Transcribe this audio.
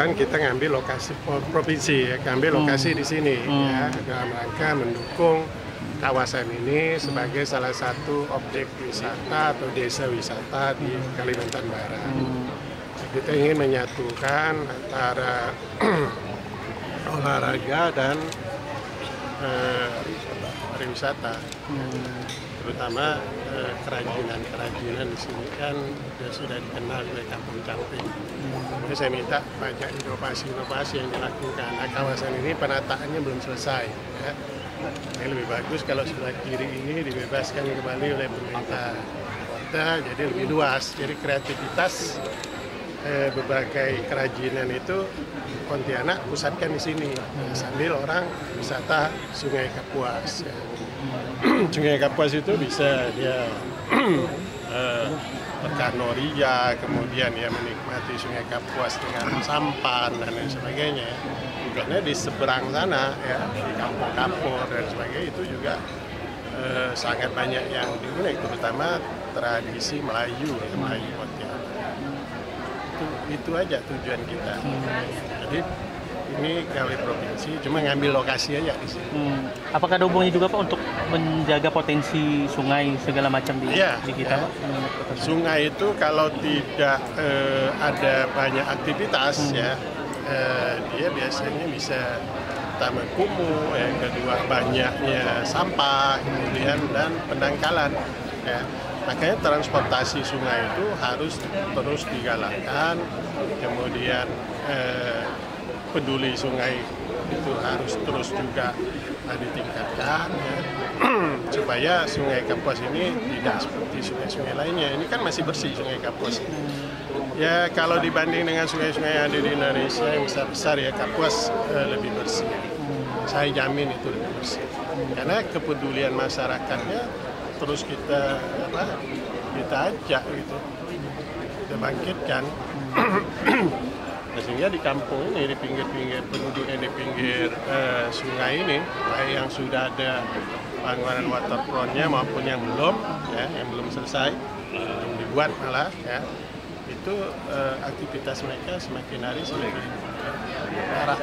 kebetulan kita ngambil lokasi provinsi, ya, ngambil lokasi di sini, ya, dalam rangka mendukung kawasan ini sebagai salah satu objek wisata atau desa wisata di Kalimantan Barat. Kita ingin menyatukan antara olahraga dan pariwisata, terutama kerajinan-kerajinan di sini kan sudah dikenal oleh Kampung Caping. Jadi saya minta banyak inovasi-inovasi yang dilakukan. Nah, kawasan ini penataannya belum selesai, ya. Yang lebih bagus kalau sebelah kiri ini dibebaskan kembali oleh pemerintah kota, jadi lebih luas. Jadi kreativitas berbagai kerajinan itu Pontianak pusatkan di sini, sambil orang wisata Sungai Kapuas. Ya. Sungai Kapuas itu bisa dia berkanoria, kemudian dia menikmati Sungai Kapuas dengan sampan dan lain sebagainya. Karena di seberang sana, ya, di Kampung Kapur dan sebagainya, itu juga sangat banyak yang diulik, terutama tradisi Melayu, ya, Melayu Pontianak. Itu aja tujuan kita. Jadi ini kali provinsi, cuma ngambil lokasi aja di sini. Apakah ada hubungannya juga, Pak, untuk menjaga potensi sungai segala macam di kita, Pak? Sungai itu kalau tidak ada banyak aktivitas, ya, dia biasanya bisa tambah kumuh, yang kedua banyaknya sampah, kemudian dan pendangkalan, ya. Makanya transportasi sungai itu harus terus digalakkan, kemudian peduli sungai itu harus terus juga ditingkatkan, ya. Supaya Sungai Kapuas ini tidak seperti sungai-sungai lainnya. Ini kan masih bersih Sungai Kapuas. Ya, kalau dibanding dengan sungai-sungai yang ada di Indonesia yang besar-besar, ya, Kapuas lebih bersih. Saya jamin itu lebih bersih. Karena kepedulian masyarakatnya terus kita ajak gitu, kita bangkitkan. Sehingga di kampung ini, di pinggir-pinggir penduduknya, di pinggir sungai ini, baik yang sudah ada bangunan waterfrontnya maupun yang belum, ya, yang belum selesai, belum dibuat malah, ya. Itu aktivitas mereka semakin hari semakin parah.